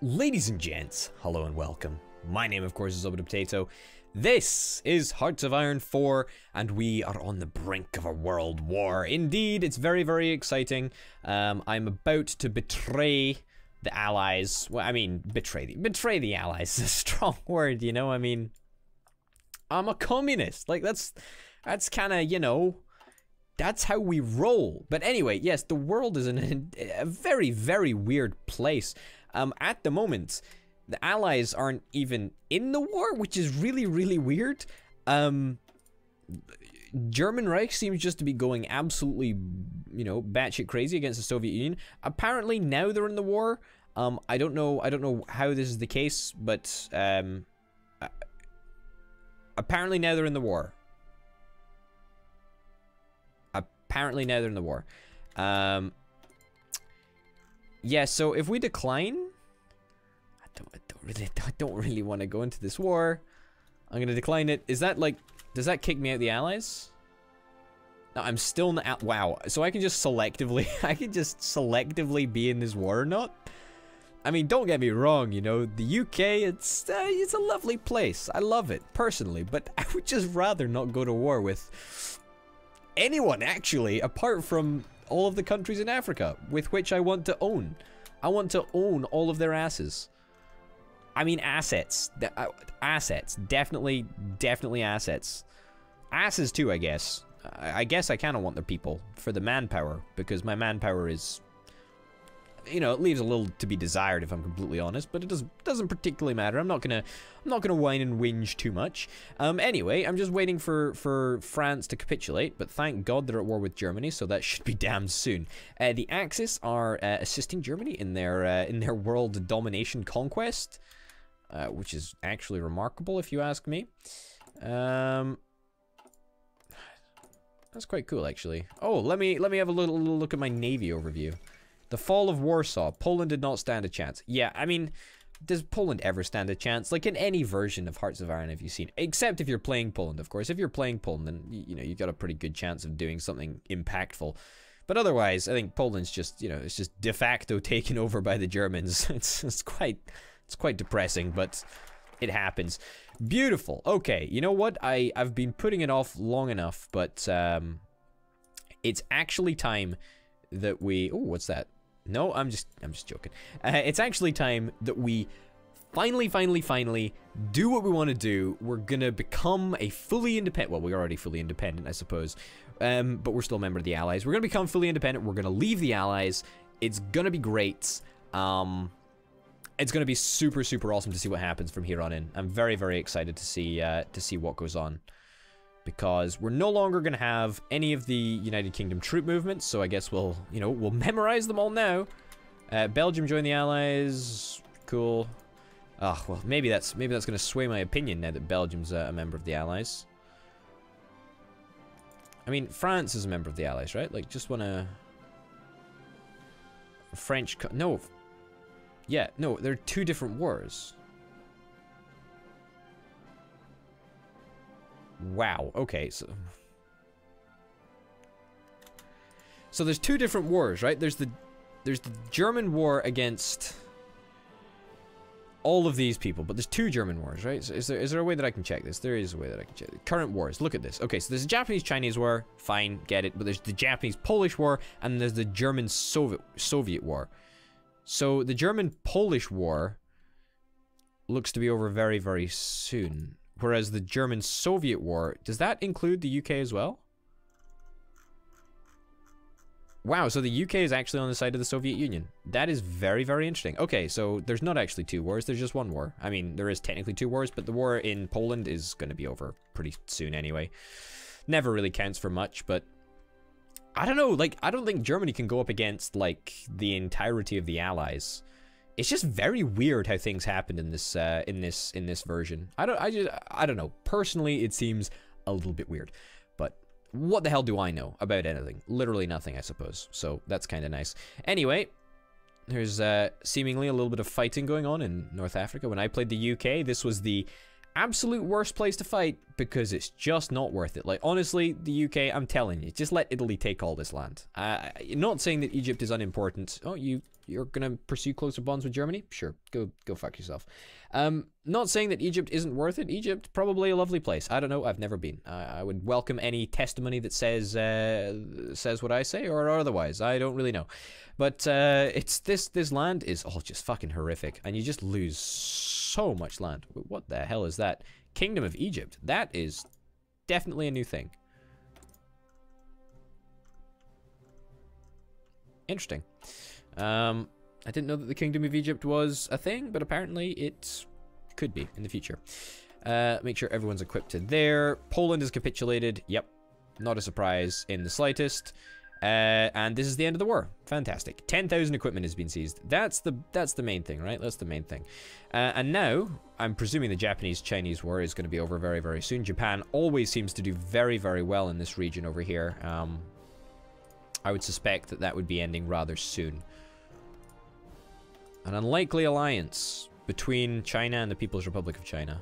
Ladies and gents, hello and welcome. My name, of course, is Orbital Potato. This is Hearts of Iron 4, and we are on the brink of a world war. Indeed, it's very, very exciting. I'm about to betray the Allies. Well, I mean, betray the Allies is a strong word, you know? I mean, I'm a communist. Like, that's kind of, you know, that's how we roll. But anyway, yes, the world is in a very, very weird place. At the moment, the Allies aren't even in the war, which is really, really weird. German Reich seems just to be going absolutely, you know, batshit crazy against the Soviet Union. Apparently now they're in the war. I don't know how this is the case, but apparently now they're in the war. Apparently now they're in the war. Yeah, so if we decline, I don't really want to go into this war. I'm gonna decline it. Is that like, does that kick me out the Allies? No, I'm still not out. Wow. So I can just selectively, I can selectively be in this war or not. I mean, don't get me wrong. You know, the UK, it's a lovely place. I love it personally, but I would just rather not go to war with anyone actually, apart from all of the countries in Africa, with which I want to own. I want to own all of their asses. I mean, assets. Assets. Definitely, definitely assets. Asses too, I guess. I guess I kind of want their people for the manpower, because my manpower is, you know, it leaves a little to be desired if I'm completely honest, but it doesn't particularly matter. I'm not gonna whine and whinge too much. Anyway, I'm just waiting for France to capitulate, but thank God they're at war with Germany, so that should be damn soon. The Axis are assisting Germany in their world domination conquest, which is actually remarkable if you ask me. That's quite cool actually. Oh, let me have a little look at my navy overview. The fall of Warsaw. Poland did not stand a chance. Yeah, I mean, does Poland ever stand a chance? Like in any version of Hearts of Iron, have you seen? Except if you're playing Poland, of course. If you're playing Poland, then you know you've got a pretty good chance of doing something impactful. But otherwise, I think Poland's just, you know, it's just de facto taken over by the Germans. It's quite depressing, but it happens. Beautiful. Okay, you know what? I've been putting it off long enough, but it's actually time that we. Oh, what's that? No, I'm just joking. It's actually time that we finally do what we want to do. We're gonna become a fully independent, well, we're already fully independent, I suppose, but we're still a member of the Allies. We're gonna become fully independent. We're gonna leave the Allies. It's gonna be great. It's gonna be super, super awesome to see what happens from here on in. I'm very, very excited to see what goes on, because we're no longer going to have any of the United Kingdom troop movements, so I guess we'll, you know, we'll memorize them all now. Belgium joined the Allies. Cool. Ah, well, maybe that's going to sway my opinion now that Belgium's a member of the Allies. I mean, France is a member of the Allies, right? Like, just want to French. No. Yeah, no, they're two different wars. Wow, okay, so there's two different wars, right? There's the German war against all of these people, but there's two German wars, right? So is there a way that I can check this? There is a way that I can check this. Current wars, look at this. Okay, so there's a Japanese-Chinese war, fine, get it, but there's the Japanese-Polish war, and there's the German-Soviet war. So the German-Polish war looks to be over very, very soon. Whereas the German-Soviet war, does that include the UK as well? Wow, so the UK is actually on the side of the Soviet Union. That is very, very interesting. Okay, so there's not actually two wars, there's just one war. I mean, there is technically two wars, but the war in Poland is going to be over pretty soon anyway. Never really counts for much, but I don't know, like, I don't think Germany can go up against, like, the entirety of the Allies. It's just very weird how things happened in this in this version. I don't know. Personally, it seems a little bit weird. But what the hell do I know about anything? Literally nothing, I suppose. So that's kind of nice. Anyway, there's seemingly a little bit of fighting going on in North Africa. When I played the UK, this was the absolute worst place to fight because it's just not worth it. Like, honestly, the UK, I'm telling you, just let Italy take all this land. Not saying that Egypt is unimportant. Oh, you You're going to pursue closer bonds with Germany? Sure, go fuck yourself. Not saying that Egypt isn't worth it. Egypt, probably a lovely place. I don't know. I've never been. I would welcome any testimony that says says what I say or otherwise. I don't really know. But it's this land is all just fucking horrific, and you just lose so much land. What the hell is that? Kingdom of Egypt. That is definitely a new thing. Interesting. I didn't know that the Kingdom of Egypt was a thing, but apparently it could be in the future. Make sure everyone's equipped to there. Poland has capitulated. Yep. Not a surprise in the slightest. And this is the end of the war. Fantastic. 10,000 equipment has been seized. That's the main thing, right? That's the main thing. And now, I'm presuming the Japanese-Chinese war is going to be over very, very soon. Japan always seems to do very, very well in this region over here. I would suspect that that would be ending rather soon. An unlikely alliance between China and the People's Republic of China.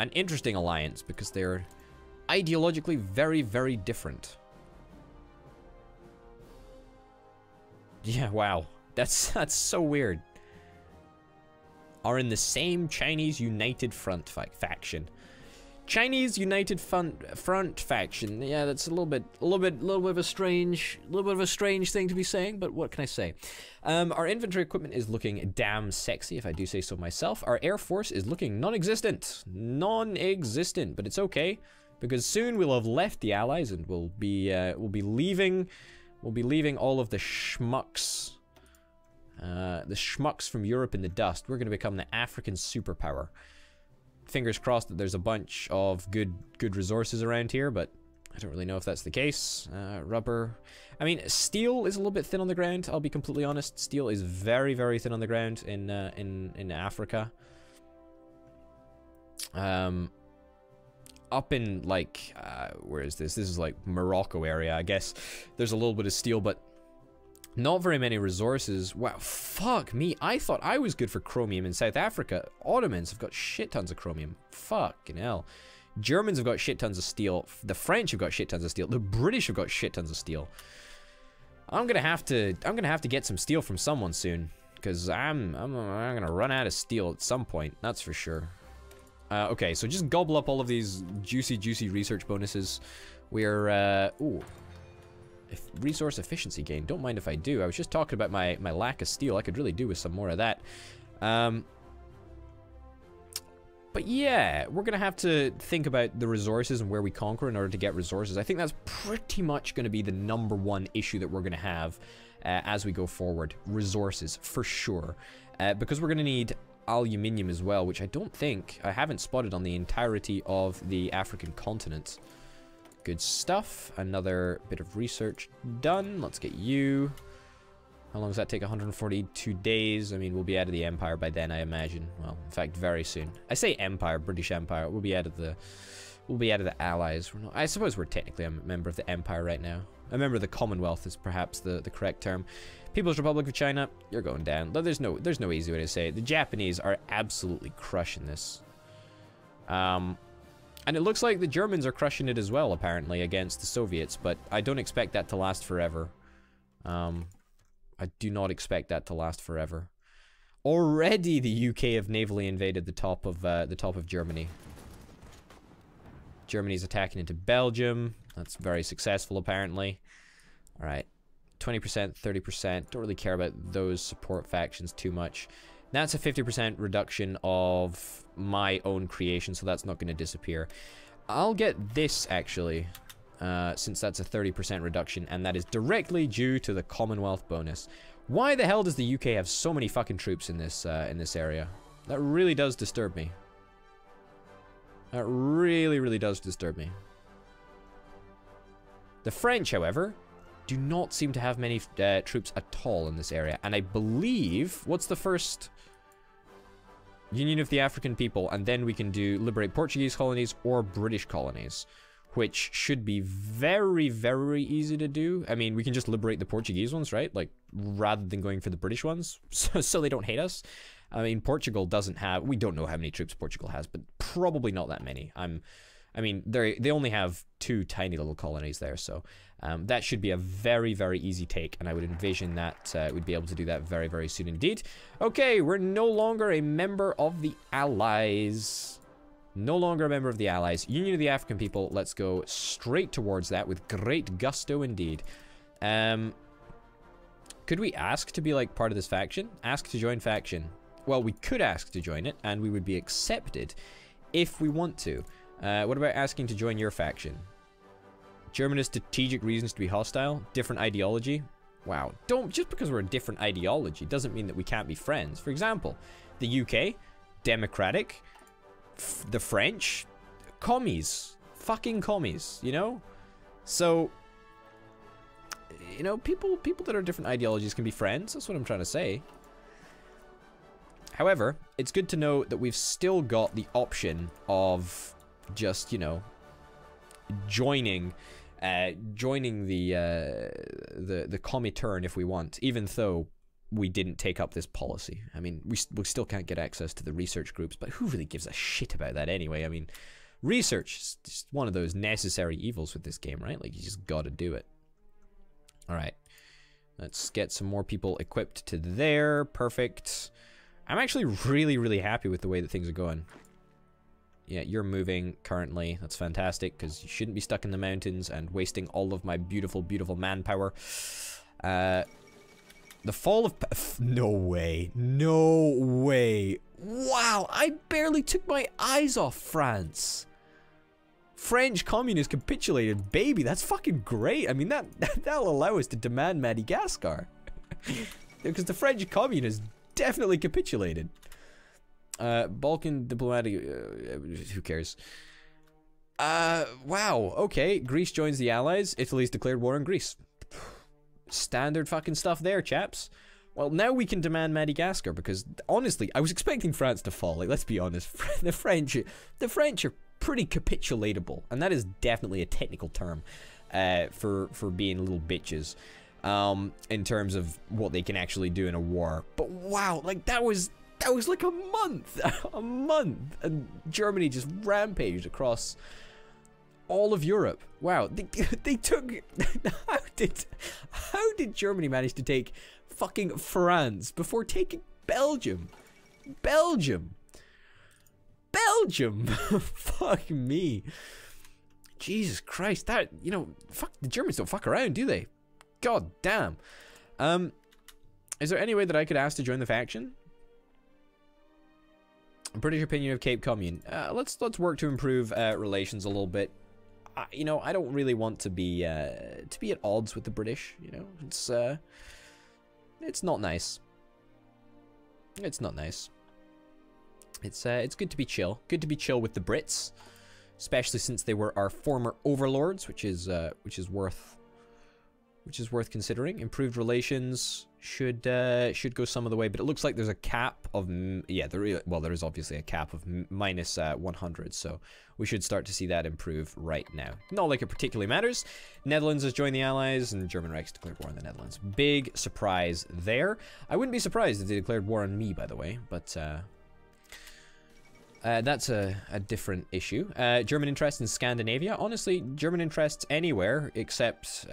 An interesting alliance because they're ideologically very, very different. Yeah, wow. That's so weird. Are in the same Chinese United Front faction. Chinese United Front faction. Yeah, that's a little bit of a strange, thing to be saying, but what can I say? Our infantry equipment is looking damn sexy, if I do say so myself. Our air force is looking non-existent, but it's okay because soon we'll have left the Allies and we'll be leaving all of the schmucks, from Europe in the dust. We're going to become the African superpower. Fingers crossed that there's a bunch of good resources around here, but I don't really know if that's the case. Rubber. I mean, steel is a little bit thin on the ground, I'll be completely honest. Steel is very, very thin on the ground in Africa. Up in, like, where is this? This is, like, Morocco area, I guess. There's a little bit of steel, but not very many resources. Wow, fuck me. I thought I was good for chromium in South Africa. Ottomans have got shit tons of chromium. Fucking hell. Germans have got shit tons of steel. The French have got shit tons of steel. The British have got shit tons of steel. I'm gonna have to get some steel from someone soon, because I'm gonna run out of steel at some point. That's for sure. Okay, so just gobble up all of these juicy research bonuses. We're ooh. Resource efficiency gain. Don't mind if I do. I was just talking about my lack of steel. I could really do with some more of that. But yeah, we're going to have to think about the resources and where we conquer in order to get resources. I think that's pretty much going to be the number one issue that we're going to have as we go forward. Resources, for sure. Because we're going to need aluminium as well, which I don't think I haven't spotted on the entirety of the African continent. Good stuff. Another bit of research done. Let's get you. How long does that take? 142 days. I mean, we'll be out of the empire by then, I imagine. Well, in fact, very soon. I say empire, British Empire. We'll be out of the Allies. We're not, I suppose we're technically a member of the empire right now. A member of the Commonwealth is perhaps the correct term. People's Republic of China, you're going down. There's no easy way to say it. The Japanese are absolutely crushing this. And it looks like the Germans are crushing it as well, apparently, against the Soviets, but I don't expect that to last forever. I do not expect that to last forever. Already the UK have navally invaded the top of Germany. Germany's attacking into Belgium. That's very successful, apparently. Alright. 20%, 30%. Don't really care about those support factions too much. That's a 50% reduction of my own creation, so that's not going to disappear. I'll get this, actually, since that's a 30% reduction, and that is directly due to the Commonwealth bonus. Why the hell does the UK have so many fucking troops in this area? That really does disturb me. That really, really does disturb me. The French, however, do not seem to have many troops at all in this area. And I believe... What's the first? Union of the African People. And then we can do liberate Portuguese colonies or British colonies. Which should be very, very easy to do. I mean, we can just liberate the Portuguese ones, right? Like, rather than going for the British ones. So they don't hate us. I mean, Portugal doesn't have... We don't know how many troops Portugal has, but probably not that many. I'm... I mean, they only have two tiny little colonies there, so that should be a very, very easy take, and I would envision that we'd be able to do that very, very soon indeed. Okay, we're no longer a member of the Allies. No longer a member of the Allies. Union of the African People, let's go straight towards that with great gusto indeed. Could we ask to be, like, part of this faction? Ask to join faction. Well, we could ask to join it, and we would be accepted if we want to. What about asking to join your faction? German has strategic reasons to be hostile. Different ideology. Wow. Don't, just because we're a different ideology doesn't mean that we can't be friends. For example, the UK, democratic, the French, commies. Fucking commies, you know? So, you know, people that are different ideologies can be friends. That's what I'm trying to say. However, it's good to know that we've still got the option of just, you know, joining the Comintern if we want, even though we didn't take up this policy. I mean, we still can't get access to the research groups, but who really gives a shit about that anyway? I mean, research is just one of those necessary evils with this game, right? Like, you just gotta do it. All right, let's get some more people equipped to there. Perfect. I'm actually really, really happy with the way that things are going. Yeah, you're moving currently. That's fantastic, because you shouldn't be stuck in the mountains and wasting all of my beautiful, beautiful manpower. The fall of... No way. No way. Wow, I barely took my eyes off France. French communists capitulated. Baby, that's fucking great. I mean, that'll allow us to demand Madagascar. Because the French communists definitely capitulated. Balkan diplomatic... who cares? Wow, okay. Greece joins the Allies. Italy's declared war on Greece. Standard fucking stuff there, chaps. Well, now we can demand Madagascar, because, honestly, I was expecting France to fall. Like, let's be honest. The French are pretty capitulatable, and that is definitely a technical term for being little bitches. In terms of what they can actually do in a war. But wow, like, that was like a month, and Germany just rampaged across all of Europe. Wow, they took, how did Germany manage to take fucking France before taking Belgium? Belgium! Fuck me. Jesus Christ, that, you know, fuck, the Germans don't fuck around, do they? God damn. Is there any way that I could ask to join the faction? British opinion of Cape Commune. Let's work to improve relations a little bit. You know, I don't really want to be at odds with the British. You know, it's not nice. It's not nice. It's good to be chill. Good to be chill with the Brits, especially since they were our former overlords, which is worth considering. Improved relations should go some of the way, but it looks like there's a cap of, yeah, there is obviously a cap of minus 100, so we should start to see that improve right now. Not like it particularly matters. Netherlands has joined the Allies, and German Reich declared war on the Netherlands. Big surprise there. I wouldn't be surprised if they declared war on me, by the way, but that's a different issue. German interest in Scandinavia. Honestly, German interests anywhere except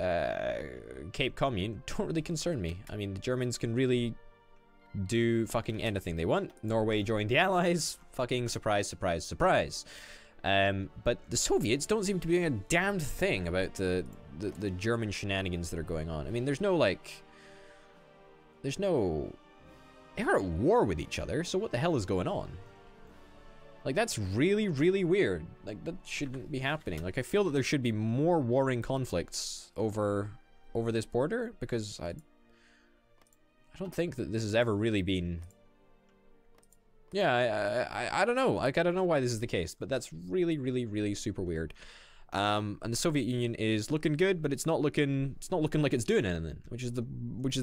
Cape Commune don't really concern me. I mean, the Germans can really do fucking anything they want. Norway joined the Allies. Fucking surprise, surprise, surprise. But the Soviets don't seem to be doing a damned thing about the German shenanigans that are going on. I mean, there's no, like... There's no... They are at war with each other, so what the hell is going on? Like, that's really, really weird. Like, that shouldn't be happening. Like, I feel that there should be more warring conflicts over this border, because I don't think that this has ever really been... Yeah, I don't know. Like, I don't know why this is the case, but that's really, really, really super weird. And the Soviet Union is looking good, but it's not looking like it's doing anything, which is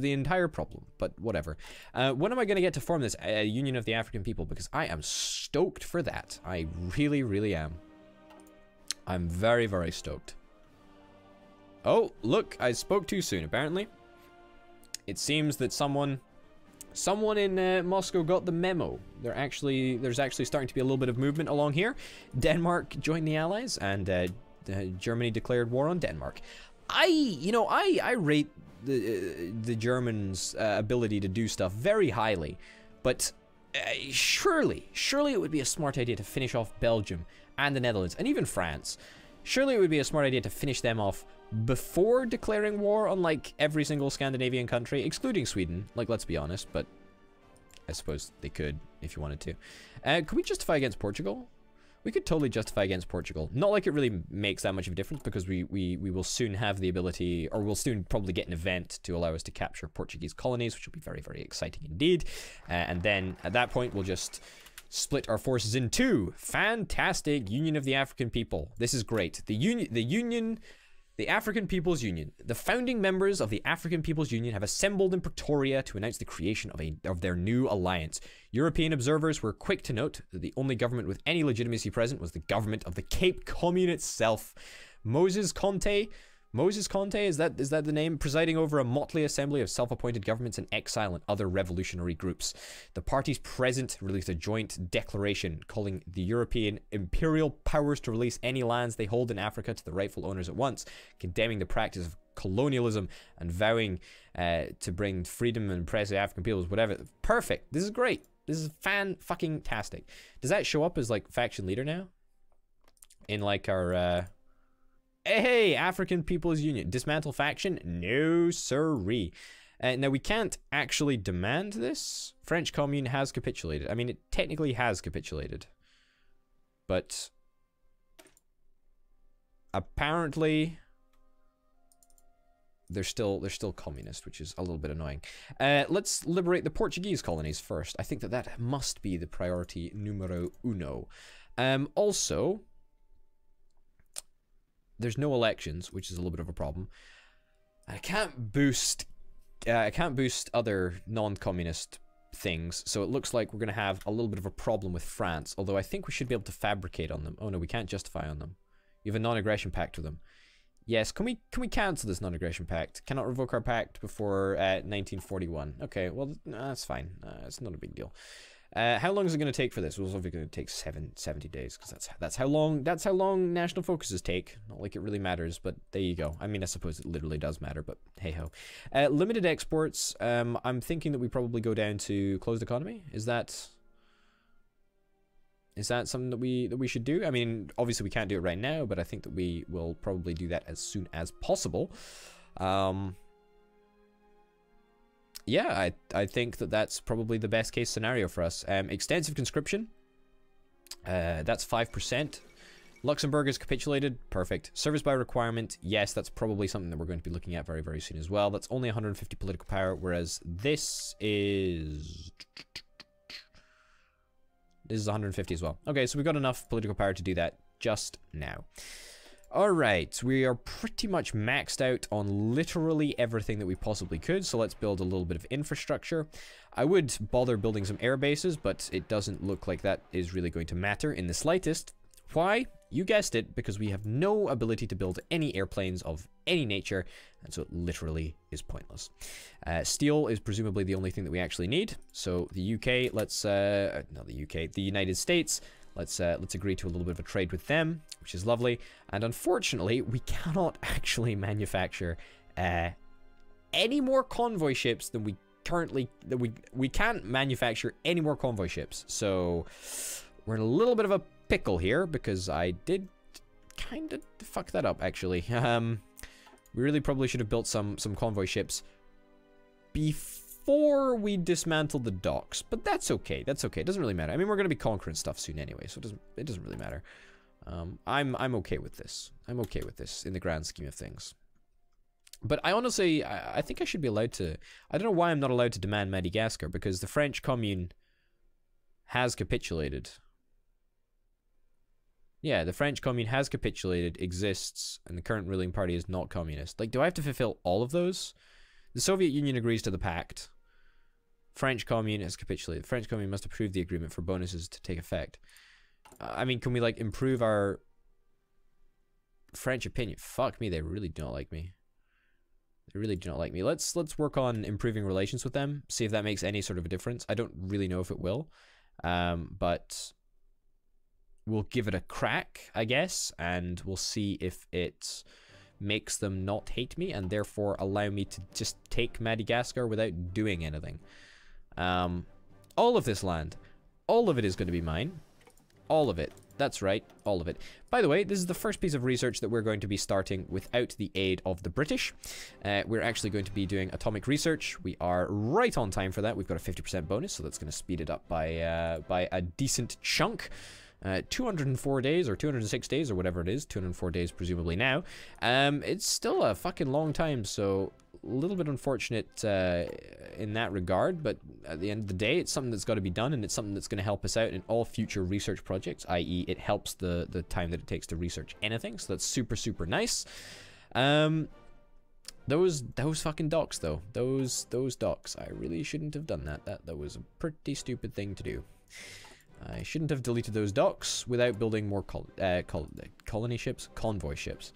the entire problem, but whatever. When am I going to get to form this Union of the African People? Because I am stoked for that. I really, really am. I'm very, very stoked. Oh, look, I spoke too soon, apparently. It seems that someone Someone in Moscow got the memo. There's actually starting to be a little bit of movement along here. Denmark joined the Allies, and Germany declared war on Denmark. I rate the Germans' ability to do stuff very highly, but surely it would be a smart idea to finish off Belgium and the Netherlands, and even France. Surely it would be a smart idea to finish them off before declaring war on, like, every single Scandinavian country, excluding Sweden. Like, let's be honest, but I suppose they could if you wanted to. Could we justify against Portugal? We could totally justify against Portugal. Not like it really makes that much of a difference, because we will soon have the ability, or we'll soon probably get an event to allow us to capture Portuguese colonies, which will be very, very exciting indeed. And then at that point, we'll just split our forces in two. Fantastic Union of the African People. This is great. The African People's Union. The founding members of the African People's Union have assembled in Pretoria to announce the creation of their new alliance. European observers were quick to note that the only government with any legitimacy present was the government of the Cape Commune itself. Moses Conte. Moses Conte, is that the name? Presiding over a motley assembly of self-appointed governments in exile and other revolutionary groups. The parties present released a joint declaration calling the European imperial powers to release any lands they hold in Africa to the rightful owners at once, condemning the practice of colonialism and vowing to bring freedom and oppress the African peoples, whatever. Perfect. This is great. This is fan-fucking-tastic. Does that show up as, like, faction leader now? In, like, our... Hey, African People's Union. Dismantle faction? No, sirree. Now, we can't actually demand this. French Commune has capitulated. I mean, it technically has capitulated. But apparently they're still communist, which is a little bit annoying. Let's liberate the Portuguese colonies first. I think that must be the priority numero uno. Also... there's no elections, which is a little bit of a problem. I can't boost other non-communist things, so it looks like we're going to have a little bit of a problem with France, although I think we should be able to fabricate on them. Oh no, we can't justify on them. You have a non-aggression pact with them. Yes, can we cancel this non-aggression pact? Cannot revoke our pact before 1941. Okay, well, no, that's fine. It's not a big deal. How long is it going to take for this? Well, it's obviously going to take 70 days, because that's how long national focuses take. Not like it really matters, but there you go. I mean, I suppose it literally does matter, but hey-ho. Limited exports. I'm thinking that we probably go down to closed economy. Is that something that we should do? I mean, obviously we can't do it right now, but I think that we will probably do that as soon as possible. Yeah, I think that's probably the best case scenario for us. Extensive conscription. That's 5%. Luxembourg has capitulated. Perfect. Service by requirement. Yes, that's probably something that we're going to be looking at very, very soon as well. That's only 150 political power, whereas this is... this is 150 as well. Okay, so we've got enough political power to do that just now. Alright, we are pretty much maxed out on literally everything that we possibly could, so let's build a little bit of infrastructure. I would bother building some air bases, but it doesn't look like that is really going to matter in the slightest. Why? You guessed it, because we have no ability to build any airplanes of any nature, and so it literally is pointless. Steel is presumably the only thing that we actually need, so the UK, the United States... Let's agree to a little bit of a trade with them, which is lovely. And unfortunately, we cannot actually manufacture any more convoy ships than we currently... We can't manufacture any more convoy ships. So we're in a little bit of a pickle here, because I did kind of fuck that up, actually. We really probably should have built some convoy ships before... before we dismantled the docks, but that's okay. That's okay. It doesn't really matter. I mean, we're gonna be conquering stuff soon anyway, so it doesn't really matter. I'm okay with this. I'm okay with this in the grand scheme of things. But I honestly, I think I should be allowed to. I don't know why I'm not allowed to demand Madagascar, because the French Commune has capitulated. Yeah, the French Commune has capitulated, exists, and the current ruling party is not communist. Like, do I have to fulfill all of those? The Soviet Union agrees to the pact. French Commune has capitulated. French Commune must approve the agreement for bonuses to take effect. I mean, can we, like, improve our French opinion? Fuck me, they really don't like me. They really do not like me. Let's work on improving relations with them, see if that makes any sort of a difference. I don't really know if it will, but we'll give it a crack, I guess, and we'll see if it makes them not hate me and therefore allow me to just take Madagascar without doing anything. All of this land, all of it is going to be mine. All of it. That's right, all of it. By the way, this is the first piece of research that we're going to be starting without the aid of the British. We're actually going to be doing atomic research. We are right on time for that. We've got a 50% bonus, so that's going to speed it up by a decent chunk. 204 days or 206 days or whatever it is. 204 days presumably now. It's still a fucking long time, so a little bit unfortunate in that regard, but at the end of the day, it's something that's got to be done, and it's something that's going to help us out in all future research projects, i.e. it helps the time that it takes to research anything, so that's super, super nice. Those fucking docks, though. Those docks. I really shouldn't have done that. That was a pretty stupid thing to do. I shouldn't have deleted those docks without building more colony ships? Convoy ships.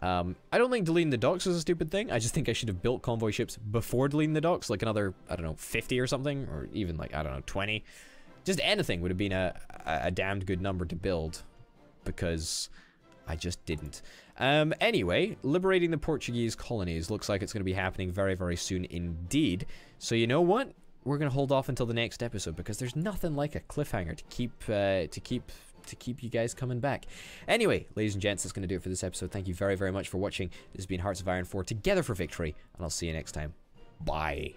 I don't think deleting the docks was a stupid thing. I just think I should have built convoy ships before deleting the docks, like another, I don't know, 50 or something, or even like, I don't know, 20. Just anything would have been a damned good number to build, because I just didn't. Anyway, liberating the Portuguese colonies looks like it's going to be happening very, very soon indeed. So you know what? We're going to hold off until the next episode, because there's nothing like a cliffhanger to keep you guys coming back. Anyway, ladies and gents, that's going to do it for this episode. Thank you very, very much for watching. This has been Hearts of Iron 4, Together for Victory, and I'll see you next time. Bye.